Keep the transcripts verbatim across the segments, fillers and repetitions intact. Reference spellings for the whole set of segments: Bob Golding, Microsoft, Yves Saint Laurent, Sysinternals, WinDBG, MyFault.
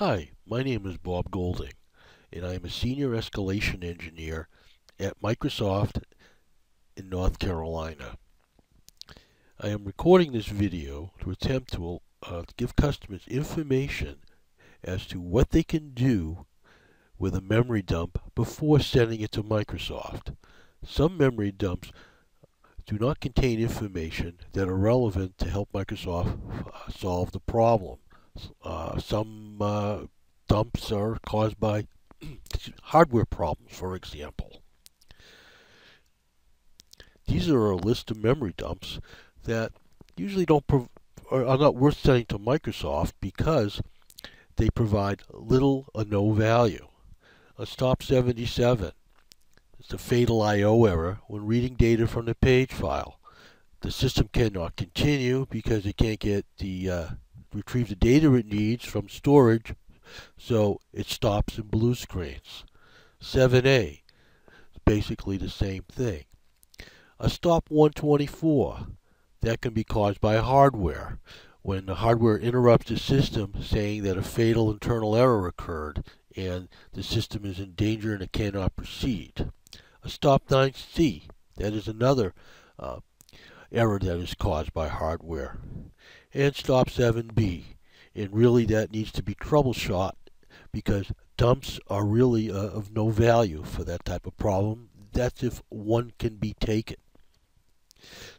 Hi, my name is Bob Golding, and I am a Senior Escalation Engineer at Microsoft in North Carolina. I am recording this video to attempt to uh, give customers information as to what they can do with a memory dump before sending it to Microsoft. Some memory dumps do not contain information that are relevant to help Microsoft uh, solve the problem. Uh, some uh, dumps are caused by hardware problems, for example. These are a list of memory dumps that usually don't prov are not worth sending to Microsoft because they provide little or no value. A stop seventy-seven is a fatal I O error when reading data from the page file. The system cannot continue because it can't get the uh, retrieve the data it needs from storage, so it stops in blue screens. seven A is basically the same thing. A stop one twenty-four, that can be caused by hardware, when the hardware interrupts the system saying that a fatal internal error occurred and the system is in danger and it cannot proceed. A stop nine C, that is another uh, error that is caused by hardware. And stop seven B, and really that needs to be troubleshot because dumps are really uh, of no value for that type of problem. That's if one can be taken.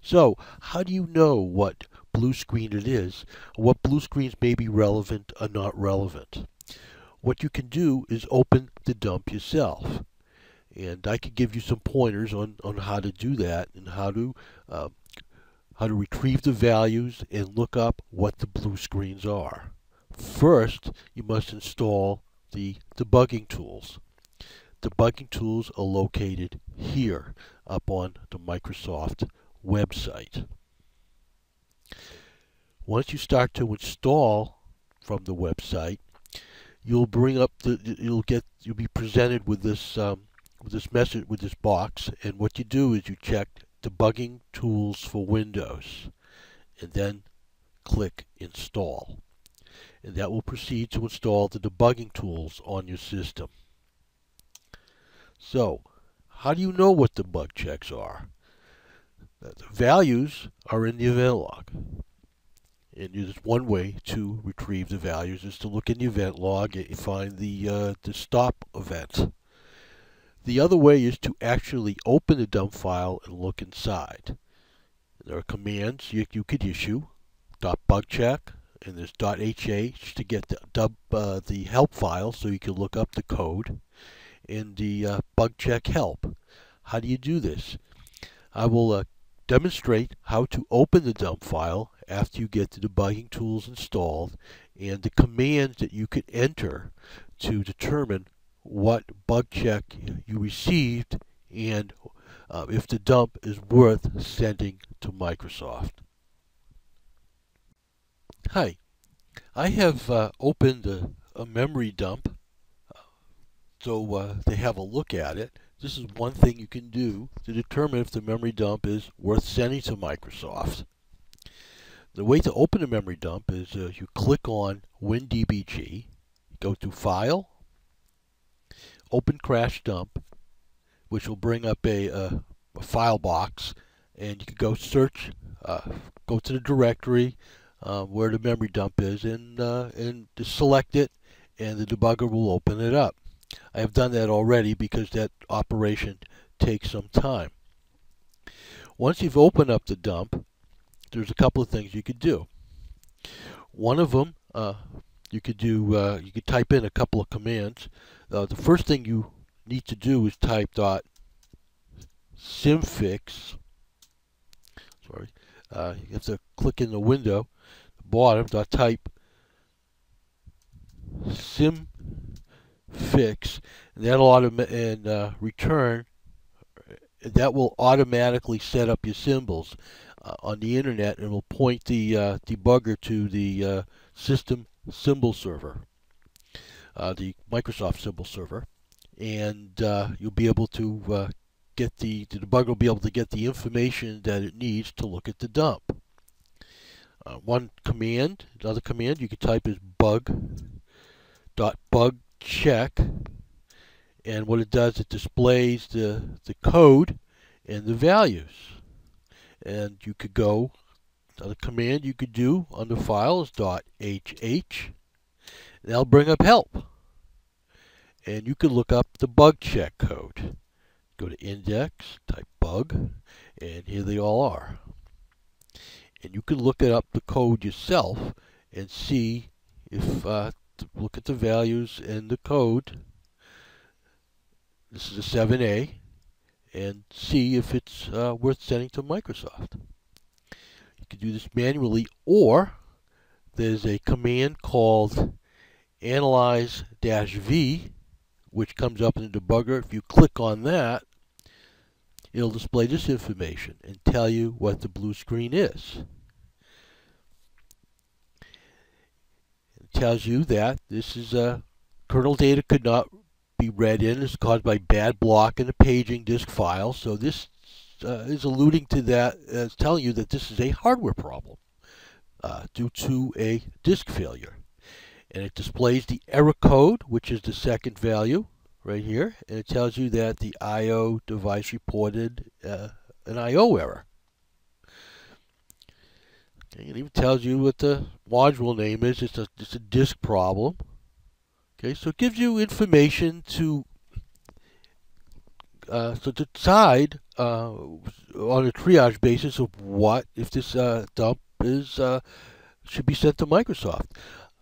So how do you know what blue screen it is, what blue screens may be relevant or not relevant? What you can do is open the dump yourself, and I could give you some pointers on, on how to do that and how to uh, how to retrieve the values and look up what the blue screens are. First, you must install the debugging tools. Debugging tools are located here up on the Microsoft website. Once you start to install from the website, you'll bring up the you'll get you'll be presented with this um, with this message with this box, and what you do is you check Debugging Tools for Windows, and then click Install. And that will proceed to install the debugging tools on your system. So, how do you know what the bug checks are? The values are in the event log. And there's one way to retrieve the values is to look in the event log and find the, uh, the stop event. The other way is to actually open the dump file and look inside. There are commands you, you could issue, .bugcheck, and there's .h h to get the, dub, uh, the help file so you can look up the code, and the uh, bugcheck help. How do you do this? I will uh, demonstrate how to open the dump file after you get the debugging tools installed and the commands that you could enter to determine what bug check you received and uh, if the dump is worth sending to Microsoft. Hi, I have uh, opened a, a memory dump so uh, they have a look at it. This is one thing you can do to determine if the memory dump is worth sending to Microsoft. The way to open a memory dump is uh, you click on WinDBG, go to File, Open Crash Dump, which will bring up a, a, a file box, and you can go search, uh, go to the directory uh, where the memory dump is, and uh, and just select it, and the debugger will open it up. I have done that already because that operation takes some time. Once you've opened up the dump, there's a couple of things you could do. One of them, uh, you could do, uh, you could type in a couple of commands. Uh, the first thing you need to do is type dot simfix. Sorry, uh, you have to click in the window, the bottom. Dot type simfix, and that'll autom and uh, return. That will automatically set up your symbols uh, on the internet, and will point the uh, debugger to the uh, system symbol server. Uh, the Microsoft symbol server, and uh, you'll be able to uh, get the, the debugger will be able to get the information that it needs to look at the dump. Uh, one command, another command you could type is bug dot bug check, and what it does, it displays the the code and the values. And you could go, the command you could do on the files dot H H, that'll bring up help, and you can look up the bug check code. Go to index, type bug, and here they all are. And you can look it up, the code yourself, and see if uh, look at the values and the code. This is a seven A, and see if it's uh, worth sending to Microsoft. You can do this manually, or there's a command called analyze dash V, which comes up in the debugger. If you click on that, it'll display this information and tell you what the blue screen is. It tells you that this is a kernel data could not be read in. It's caused by bad block in a paging disk file. So this uh, is alluding to that, as telling you that this is a hardware problem uh, due to a disk failure. And it displays the error code, which is the second value right here, and it tells you that the I O device reported uh, an I O error. Okay, it even tells you what the module name is. It's a, it's a disk problem. Okay, so it gives you information to uh, so to decide uh, on a triage basis of what if this uh, dump is uh, should be sent to Microsoft.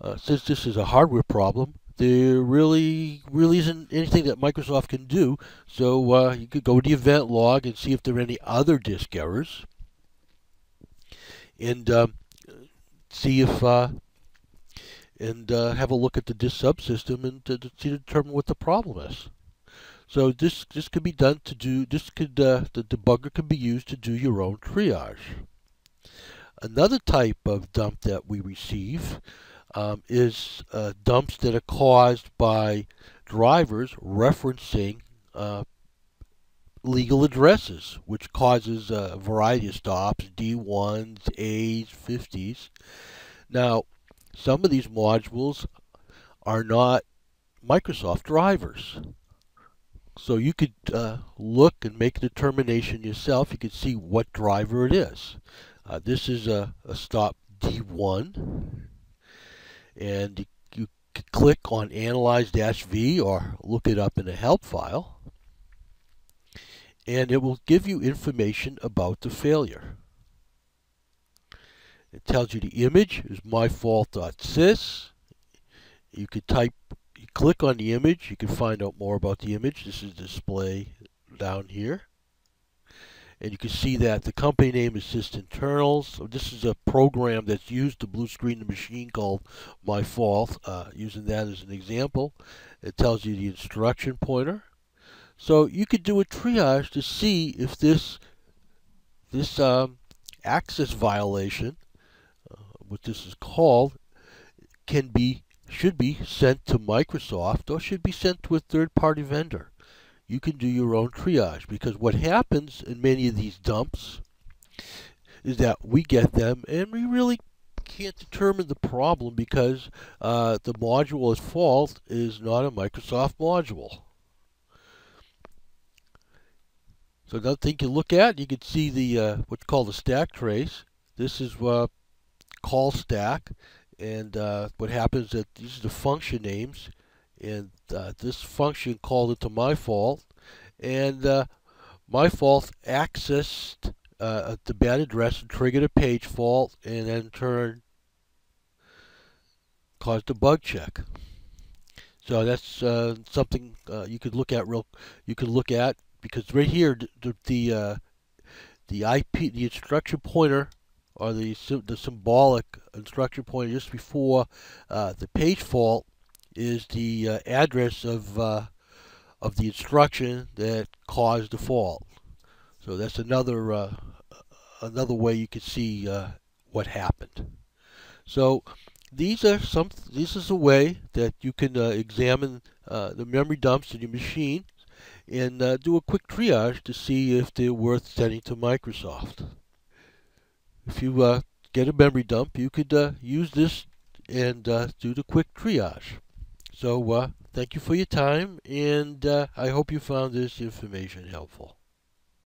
Uh, since this is a hardware problem, there really, really isn't anything that Microsoft can do. So uh, you could go to the event log and see if there are any other disk errors, and uh, see if uh, and uh, have a look at the disk subsystem and to, to determine what the problem is. So this this could be done to do this could uh, the debugger could be used to do your own triage. Another type of dump that we receive. Um, is uh, dumps that are caused by drivers referencing uh, legal addresses, which causes a variety of stops, D ones, A's, fifties. Now, some of these modules are not Microsoft drivers. So you could uh, look and make a determination yourself. You could see what driver it is. Uh, this is a, a stop D one. And you click on analyze dash V or look it up in a help file, and it will give you information about the failure. It tells you the image is my fault dot sys. You could type, you click on the image, you can find out more about the image. This is display down here. And you can see that the company name is Sysinternals. So this is a program that's used to blue screen the machine called MyFault. Uh, using that as an example, it tells you the instruction pointer. So you could do a triage to see if this this um, access violation, uh, what this is called, can be should be sent to Microsoft or should be sent to a third-party vendor. You can do your own triage, because what happens in many of these dumps is that we get them and we really can't determine the problem because uh, the module at fault is not a Microsoft module. So another thing you look at, you can see the uh, what's called the stack trace. This is uh, call stack, and uh, what happens that these are the function names. And uh, this function called it to MyFault, and uh, MyFault accessed uh, the bad address and triggered a page fault, and then in turn caused a bug check. So that's uh, something uh, you could look at real. You could look at because right here the the, uh, the I P, the instruction pointer, or the the symbolic instruction pointer just before uh, the page fault. Is the uh, address of uh, of the instruction that caused the fault. So that's another uh, another way you can see uh, what happened. So these are some. This is a way that you can uh, examine uh, the memory dumps in your machine and uh, do a quick triage to see if they're worth sending to Microsoft. If you uh, get a memory dump, you could uh, use this and uh, do the quick triage. So uh, thank you for your time, and uh, I hope you found this information helpful.